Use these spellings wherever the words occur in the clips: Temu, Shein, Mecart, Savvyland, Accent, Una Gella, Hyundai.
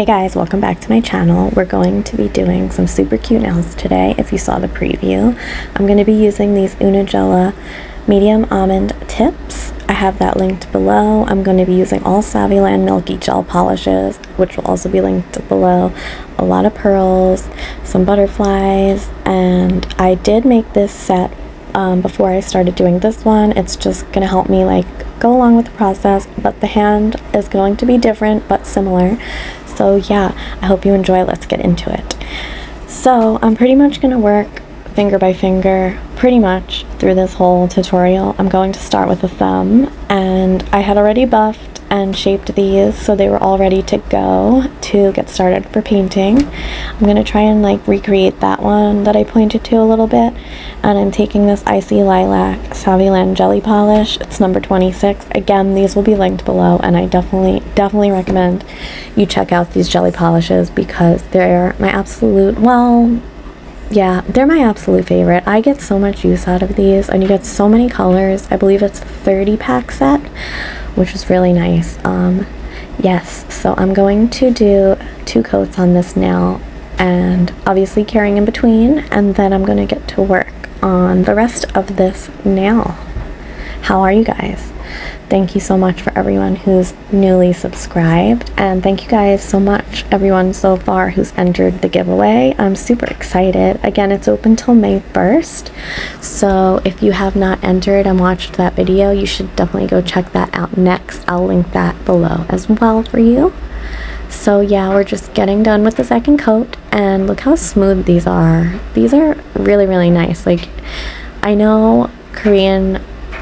Hey guys, welcome back to my channel. We're going to be doing some super cute nails today. If you saw the preview, I'm going to be using these Una Gella medium almond tips. I have that linked below. I'm going to be using all Savvyland milky gel polishes, which will also be linked below. A lot of pearls, some butterflies, and I did make this set before I started doing this one. It's just going to help me like go along with the process, but the hand is going to be different but similar. So yeah, I hope you enjoy. Let's get into it. So I'm pretty much going to work finger by finger pretty much through this whole tutorial. I'm going to start with the thumb, and I had already buffed and shaped these so they were all ready to go to get started for painting. I'm going to try and like recreate that one that I pointed to a little bit, and I'm taking this Icy Lilac Savvyland Jelly Polish. It's number 26. Again, these will be linked below, and I definitely recommend you check out these jelly polishes because they're my absolute, well, yeah, they're my absolute favorite. I get so much use out of these, and you get so many colors. I believe it's a 30-pack set, which is really nice. Yes, so I'm going to do two coats on this nail, and obviously carrying in between, and then I'm going to get to work on the rest of this nail. How are you guys? Thank you so much for everyone who's newly subscribed, and thank you guys so much everyone so far who's entered the giveaway. I'm super excited. Again, it's open till May 1st, so if you have not entered and watched that video, you should definitely go check that out next. I'll link that below as well for you. So yeah, we're just getting done with the second coat, and look how smooth these are. These are really nice. Like, I know Korean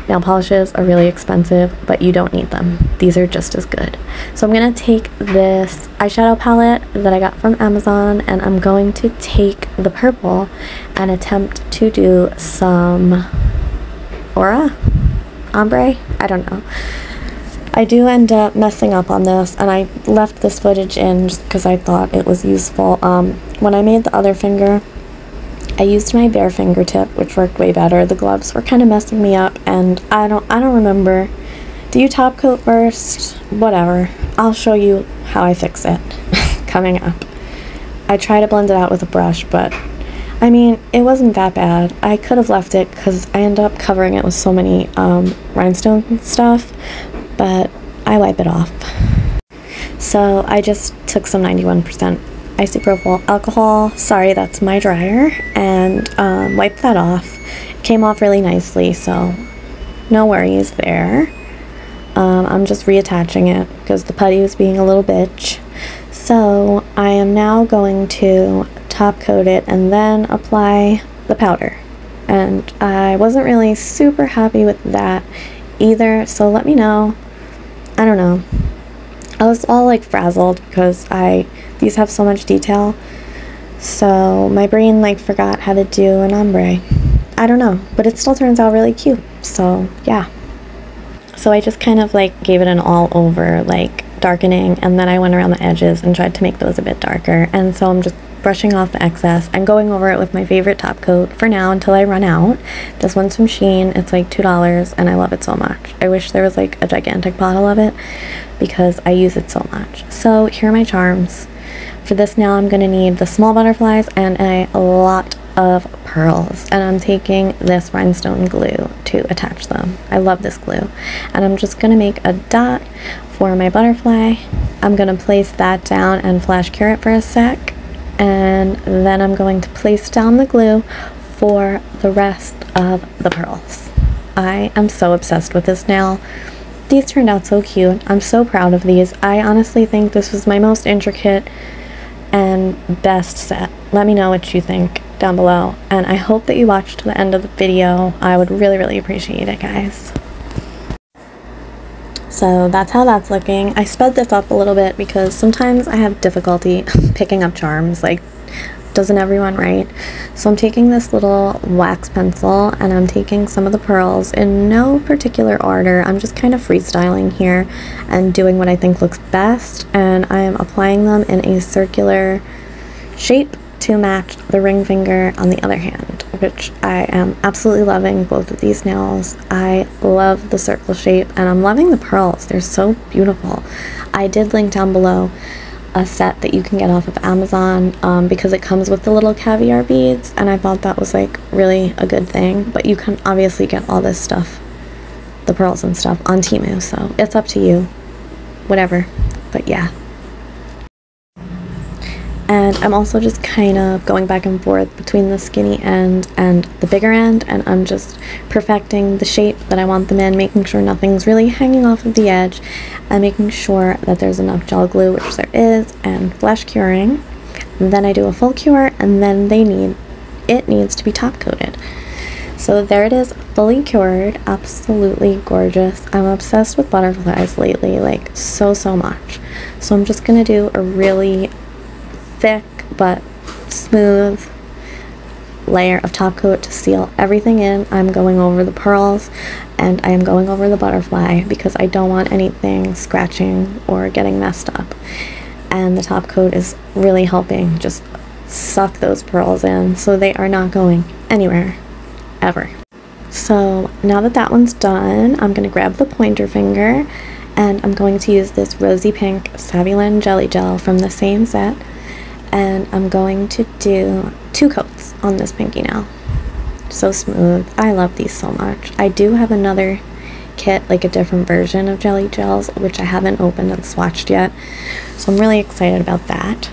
nail polishes are really expensive, but you don't need them. These are just as good. So I'm going to take this eyeshadow palette that I got from Amazon, and I'm going to take the purple and attempt to do some aura? Ombre? I don't know. I do end up messing up on this, and I left this footage in just because I thought it was useful. When I made the other finger, I used my bare fingertip, which worked way better. The gloves were kind of messing me up, and I don't remember. Do you top coat first? Whatever. I'll show you how I fix it coming up. I try to blend it out with a brush, but I mean, it wasn't that bad. I could have left it because I ended up covering it with so many rhinestone stuff, but I wipe it off. So I just took some 91% isopropyl alcohol, sorry, that's my dryer, and wiped that off. It came off really nicely, so no worries there. I'm just reattaching it because the putty was being a little bitch. So I am now going to top coat it and then apply the powder, and I wasn't really super happy with that either, so let me know. I don't know, I was all like frazzled because these have so much detail, so my brain like forgot how to do an ombre. I don't know, but it still turns out really cute, so yeah. So I just kind of like gave it an all over like darkening, and then I went around the edges and tried to make those a bit darker, and so I'm just brushing off the excess and going over it with my favorite top coat for now until I run out. This one's from Shein. It's like $2, and I love it so much. I wish there was like a gigantic bottle of it because I use it so much. So here are my charms. For this nail, I'm going to need the small butterflies and a lot of pearls, and I'm taking this rhinestone glue to attach them. I love this glue, and I'm just going to make a dot for my butterfly. I'm going to place that down and flash cure it for a sec, and then I'm going to place down the glue for the rest of the pearls. I am so obsessed with this nail. These turned out so cute. I'm so proud of these. I honestly think this was my most intricate and best set. Let me know what you think down below, and I hope that you watched to the end of the video. I would really appreciate it, guys. So that's how that's looking. I sped this up a little bit because sometimes I have difficulty picking up charms. Like, doesn't everyone, right? So I'm taking this little wax pencil, and I'm taking some of the pearls in no particular order. I'm just kind of freestyling here and doing what I think looks best, and I am applying them in a circular shape to match the ring finger on the other hand, which I am absolutely loving both of these nails. I love the circle shape, and I'm loving the pearls. They're so beautiful. I did link down below a set that you can get off of Amazon because it comes with the little caviar beads, and I thought that was like really a good thing. But you can obviously get all this stuff, the pearls and stuff, on Temu, so it's up to you, whatever. But yeah. And I'm also just kind of going back and forth between the skinny end and the bigger end, and I'm just perfecting the shape that I want them in, making sure nothing's really hanging off of the edge, and making sure that there's enough gel glue, which there is, and flash curing. And then I do a full cure, and then it needs to be top coated. So there it is, fully cured, absolutely gorgeous. I'm obsessed with butterflies lately, like so much. So I'm just gonna do a really thick but smooth layer of top coat to seal everything in. I'm going over the pearls and I am going over the butterfly because I don't want anything scratching or getting messed up. And the top coat is really helping just suck those pearls in, so they are not going anywhere, ever. So now that that one's done, I'm gonna grab the pointer finger and I'm going to use this rosy pink Savvyland Jelly Gel from the same set, and I'm going to do 2 coats on this pinky nail. So smooth. I love these so much. I do have another kit, like a different version of jelly gels, which I haven't opened and swatched yet, so I'm really excited about that.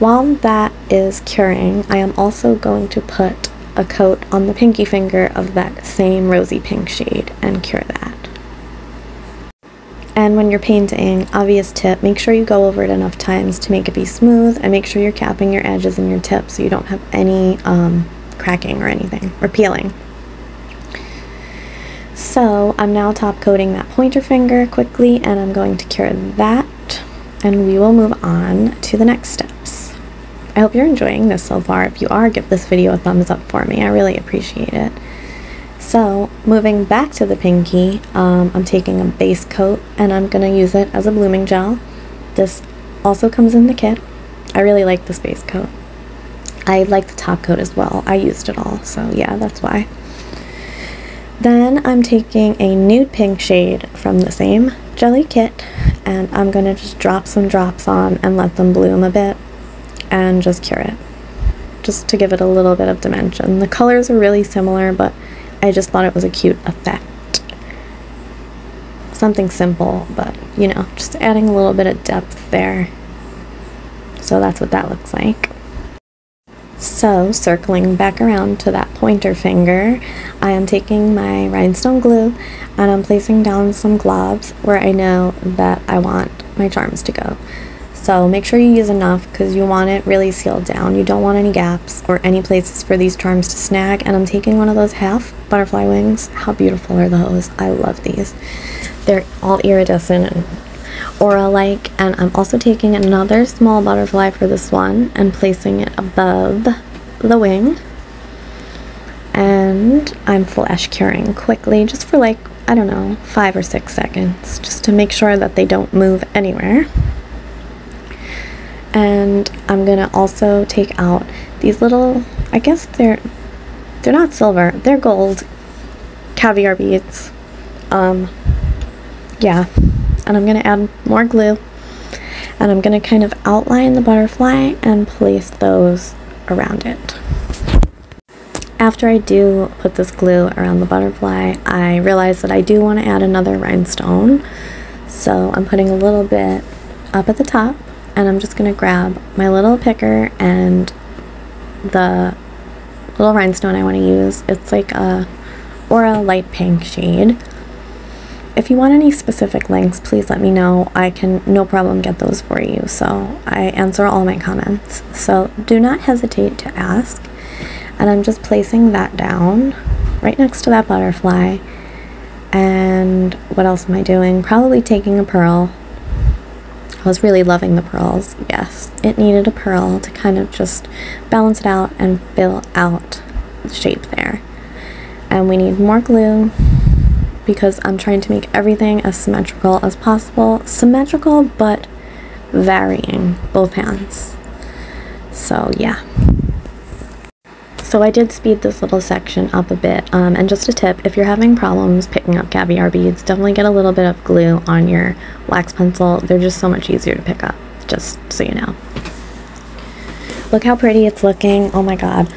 While that is curing, I am also going to put a coat on the pinky finger of that same rosy pink shade and cure that. And when you're painting, obvious tip, make sure you go over it enough times to make it be smooth, and make sure you're capping your edges and your tips so you don't have any cracking or anything, or peeling. So I'm now top coating that pointer finger quickly, and I'm going to cure that, and we will move on to the next steps. I hope you're enjoying this so far. If you are, give this video a thumbs up for me. I really appreciate it. So moving back to the pinky, I'm taking a base coat and I'm going to use it as a blooming gel. This also comes in the kit. I really like this base coat. I like the top coat as well. I used it all, so yeah, that's why. Then I'm taking a nude pink shade from the same jelly kit, and I'm going to just drop some drops on and let them bloom a bit and just cure it, just to give it a little bit of dimension. The colors are really similar, but I just thought it was a cute effect. Something simple, but you know, just adding a little bit of depth there. So that's what that looks like. So circling back around to that pointer finger, I am taking my rhinestone glue and I'm placing down some globs where I know that I want my charms to go. So make sure you use enough because you want it really sealed down. You don't want any gaps or any places for these charms to snag. And I'm taking one of those half butterfly wings. How beautiful are those? I love these. They're all iridescent and aura-like. And I'm also taking another small butterfly for this one and placing it above the wing. And I'm flash curing quickly, just for like, I don't know, 5 or 6 seconds, just to make sure that they don't move anywhere. And I'm gonna also take out these little, I guess they're not silver, they're gold caviar beads. Yeah, and I'm gonna add more glue and I'm gonna kind of outline the butterfly and place those around it. After I do put this glue around the butterfly, I realize that I do want to add another rhinestone. So I'm putting a little bit up at the top, and I'm just gonna grab my little picker and the little rhinestone I wanna use. It's like a Aura light pink shade. If you want any specific links, please let me know. I can no problem get those for you. So I answer all my comments, so do not hesitate to ask. And I'm just placing that down right next to that butterfly. And what else am I doing? Probably taking a pearl. I was really loving the pearls. Yes, it needed a pearl to kind of just balance it out and fill out the shape there. And we need more glue because I'm trying to make everything as symmetrical as possible. Symmetrical but varying both hands. So yeah. So I did speed this little section up a bit, and just a tip, if you're having problems picking up caviar beads, definitely get a little bit of glue on your wax pencil. They're just so much easier to pick up. just so you know. Look how pretty it's looking. Oh my god,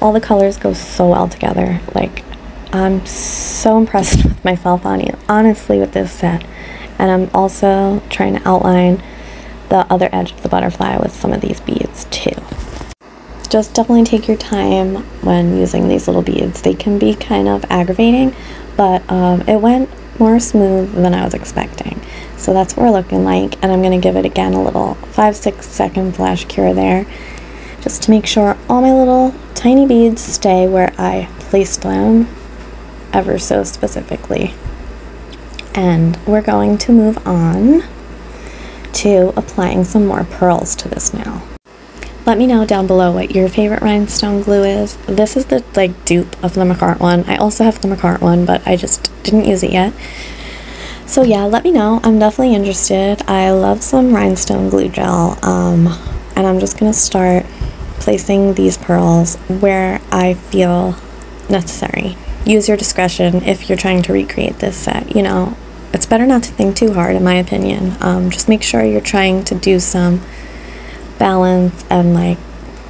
all the colors go so well together. Like, I'm so impressed with myself honestly with this set. And I'm also trying to outline the other edge of the butterfly with some of these beads too. Just definitely take your time when using these little beads. They can be kind of aggravating, but it went more smooth than I was expecting. So that's what we're looking like, and I'm gonna give it again a little 5-6 second flash cure there, just to make sure all my little tiny beads stay where I placed them ever so specifically. And we're going to move on to applying some more pearls to this now. Let me know down below what your favorite rhinestone glue is. This is the like dupe of the Mecart one. I also have the Mecart one, but I just didn't use it yet. So yeah, let me know. I'm definitely interested. I love some rhinestone glue gel, and I'm just gonna start placing these pearls where I feel necessary. Use your discretion if you're trying to recreate this set. You know, it's better not to think too hard, in my opinion. Just make sure you're trying to do some balance and like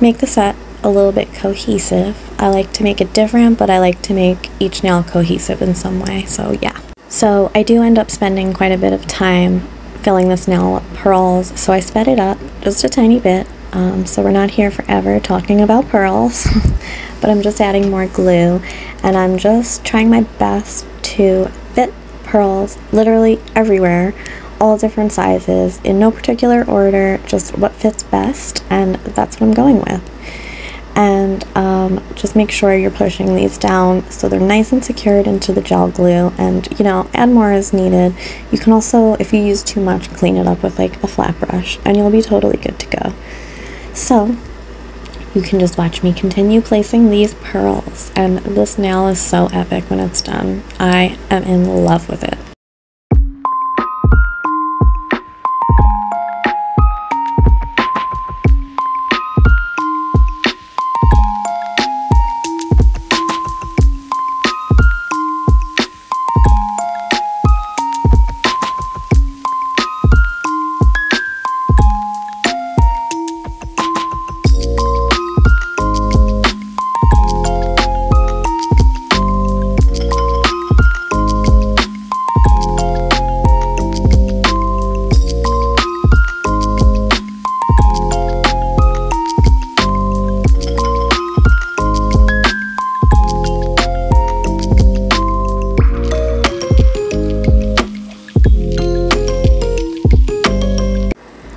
make the set a little bit cohesive. I like to make it different, but I like to make each nail cohesive in some way. So yeah, so I do end up spending quite a bit of time filling this nail with pearls, so I sped it up just a tiny bit, so we're not here forever talking about pearls. But I'm just adding more glue, and I'm just trying my best to fit pearls literally everywhere, all different sizes, in no particular order, just what fits best, and that's what I'm going with. And just make sure you're pushing these down so they're nice and secured into the gel glue, and you know, add more as needed. You can also, if you use too much, clean it up with like a flat brush and you'll be totally good to go. So you can just watch me continue placing these pearls, and this nail is so epic when it's done. I am in love with it.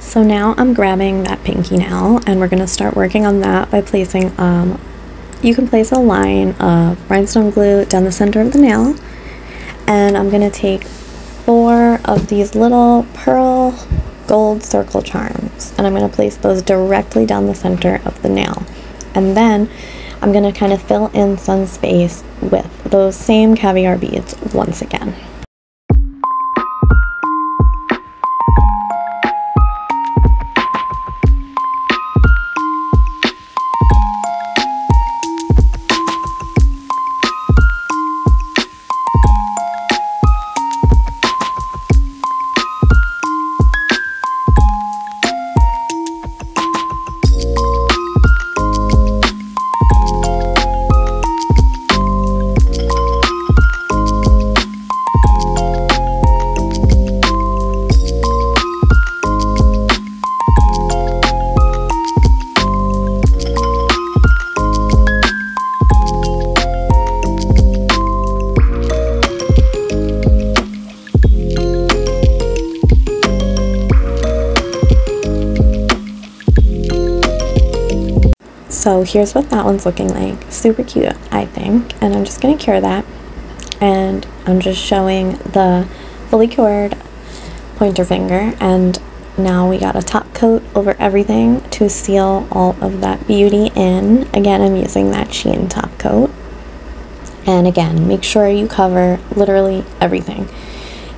So now I'm grabbing that pinky nail, and we're going to start working on that by placing, you can place a line of rhinestone glue down the center of the nail, and I'm going to take 4 of these little pearl gold circle charms, and I'm going to place those directly down the center of the nail. And then I'm going to kind of fill in some space with those same caviar beads once again. So here's what that one's looking like. Super cute, I think. And I'm just gonna cure that. And I'm just showing the fully cured pointer finger. And now we got a top coat over everything to seal all of that beauty in. Again, I'm using that Shein top coat. And again, make sure you cover literally everything.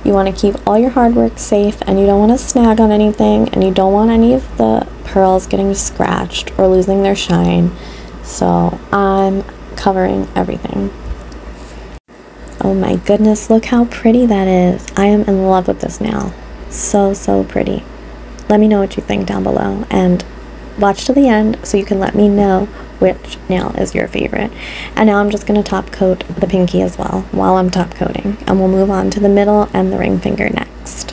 You wanna keep all your hard work safe, and you don't wanna snag on anything, and you don't want any of the pearls getting scratched or losing their shine. So I'm covering everything. Oh my goodness, look how pretty that is. I am in love with this nail. So pretty. Let me know what you think down below, and watch to the end so you can let me know which nail is your favorite. And now I'm just going to top coat the pinky as well while I'm top coating, and we'll move on to the middle and the ring finger next.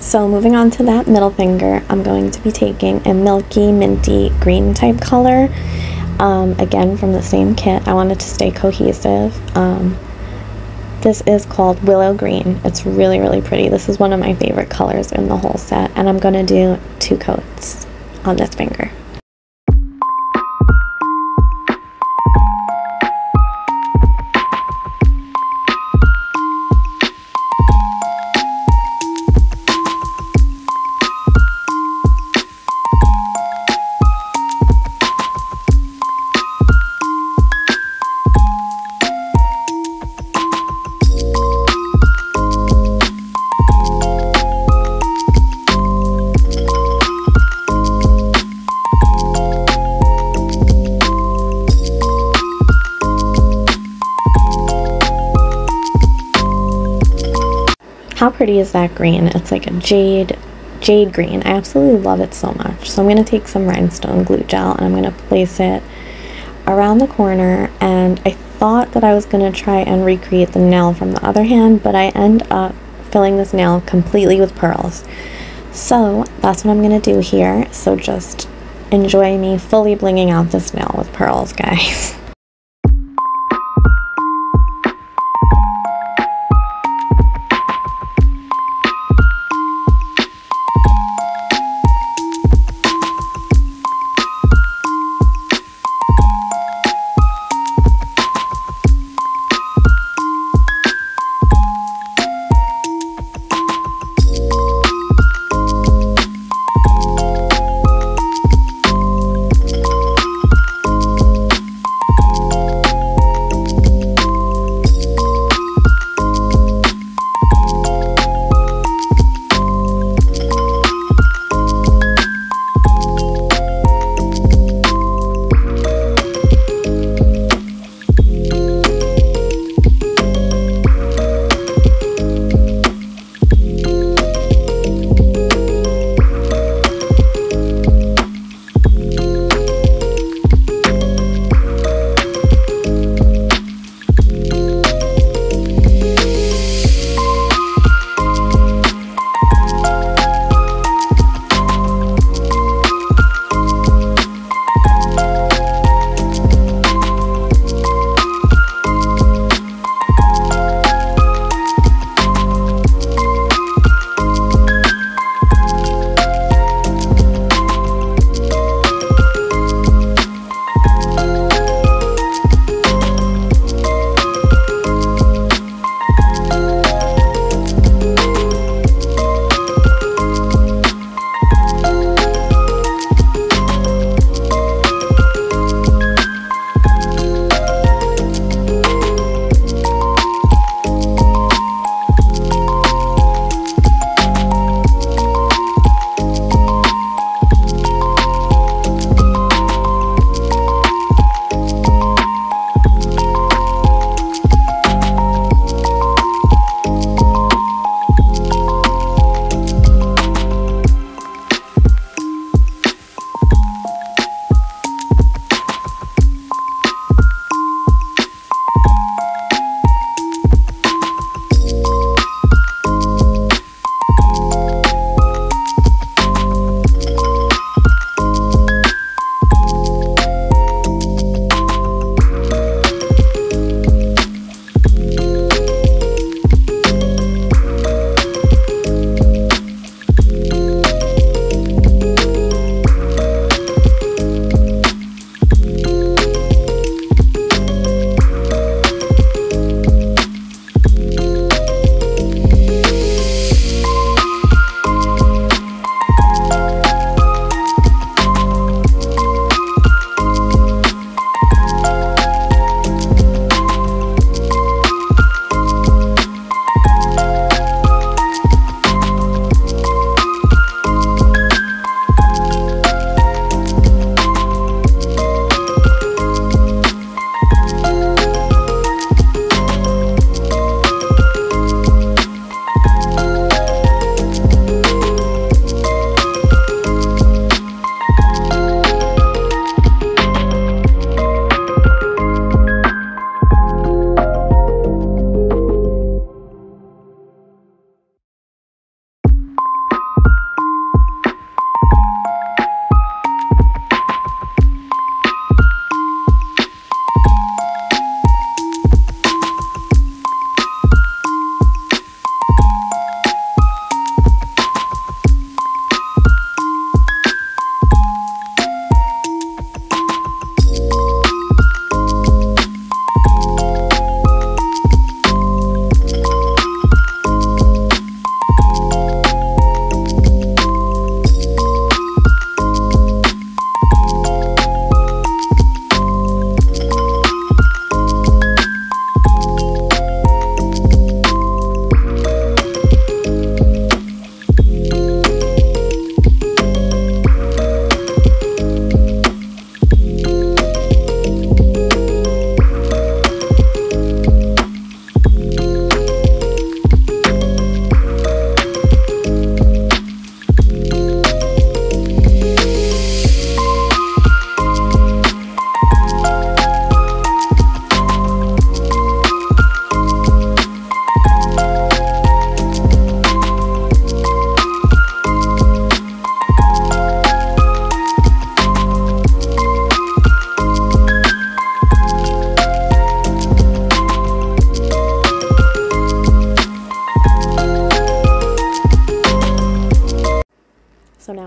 So moving on to that middle finger, I'm going to be taking a milky, minty, green type color, again from the same kit. I wanted to stay cohesive. This is called Willow Green. It's really, really pretty. This is one of my favorite colors in the whole set, and I'm going to do 2 coats on this finger. How pretty is that green? It's like a jade green. I absolutely love it so much. So I'm going to take some rhinestone glue gel and I'm going to place it around the corner, and I thought that I was going to try and recreate the nail from the other hand, but I end up filling this nail completely with pearls. So that's what I'm going to do here. So just enjoy me fully blinging out this nail with pearls, guys.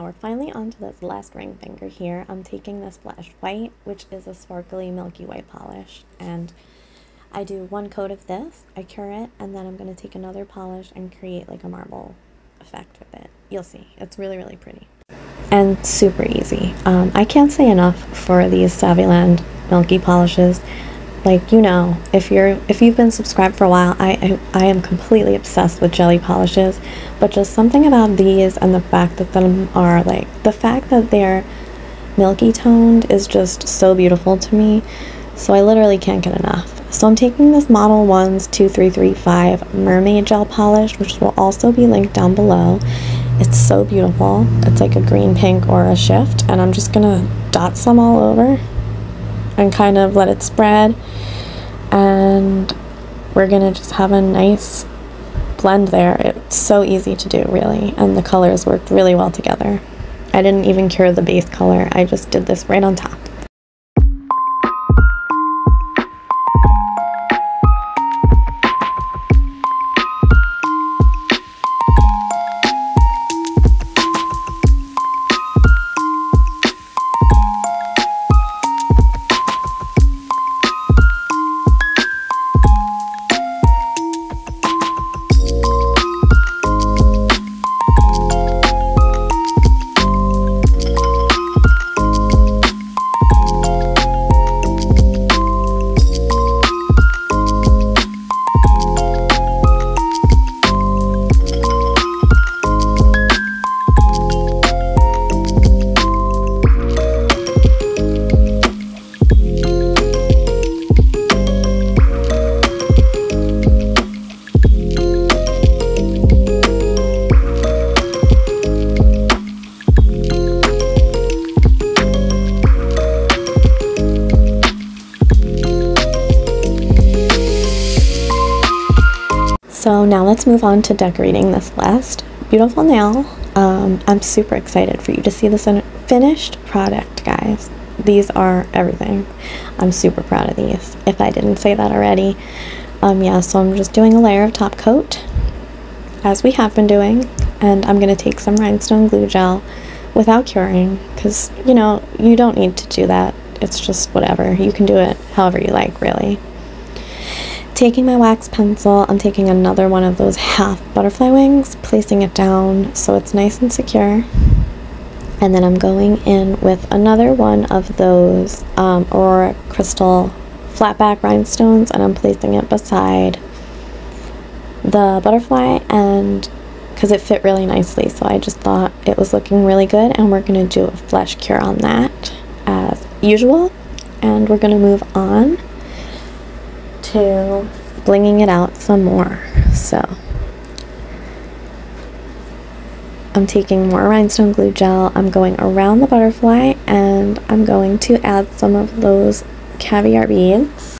we're finally onto this last ring finger here. I'm taking this Flash White, which is a sparkly milky white polish, and I do one coat of this, I cure it, and then I'm going to take another polish and create like a marble effect with it. You'll see. It's really, really pretty. And super easy. I can't say enough for these Savvyland milky polishes. Like, you know, if you've been subscribed for a while, I am completely obsessed with jelly polishes, but just something about these and the fact that them are like, the fact that they're milky toned is just so beautiful to me. So I literally can't get enough. So I'm taking this Model 1's 2335 Mermaid Gel Polish, which will also be linked down below. It's so beautiful. It's like a green pink or a shift, and I'm just gonna dot some all over and kind of let it spread, and we're gonna just have a nice blend there. It's so easy to do, really, and the colors worked really well together. I didn't even cure the base color, I just did this right on top. So now let's move on to decorating this last beautiful nail. I'm super excited for you to see this finished product, guys. These are everything. I'm super proud of these, if I didn't say that already. Yeah, so I'm just doing a layer of top coat, as we have been doing, and I'm going to take some rhinestone glue gel without curing, because, you know, you don't need to do that. It's just whatever. You can do it however you like, really. Taking my wax pencil, I'm taking another one of those half butterfly wings, placing it down so it's nice and secure, and then I'm going in with another one of those Aurora Crystal flat back rhinestones, and I'm placing it beside the butterfly, and because it fit really nicely, so I just thought it was looking really good, and we're going to do a flesh cure on that as usual, and we're going to move on to blinging it out some more. So I'm taking more rhinestone glue gel, I'm going around the butterfly, and I'm going to add some of those caviar beads.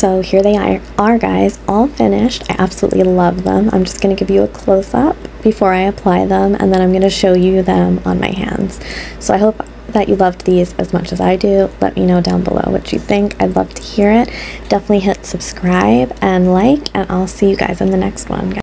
So here they are guys, all finished. I absolutely love them. I'm just going to give you a close-up before I apply them, and then I'm going to show you them on my hands. So I hope that you loved these as much as I do. Let me know down below what you think. I'd love to hear it. Definitely hit subscribe and like, and I'll see you guys in the next one.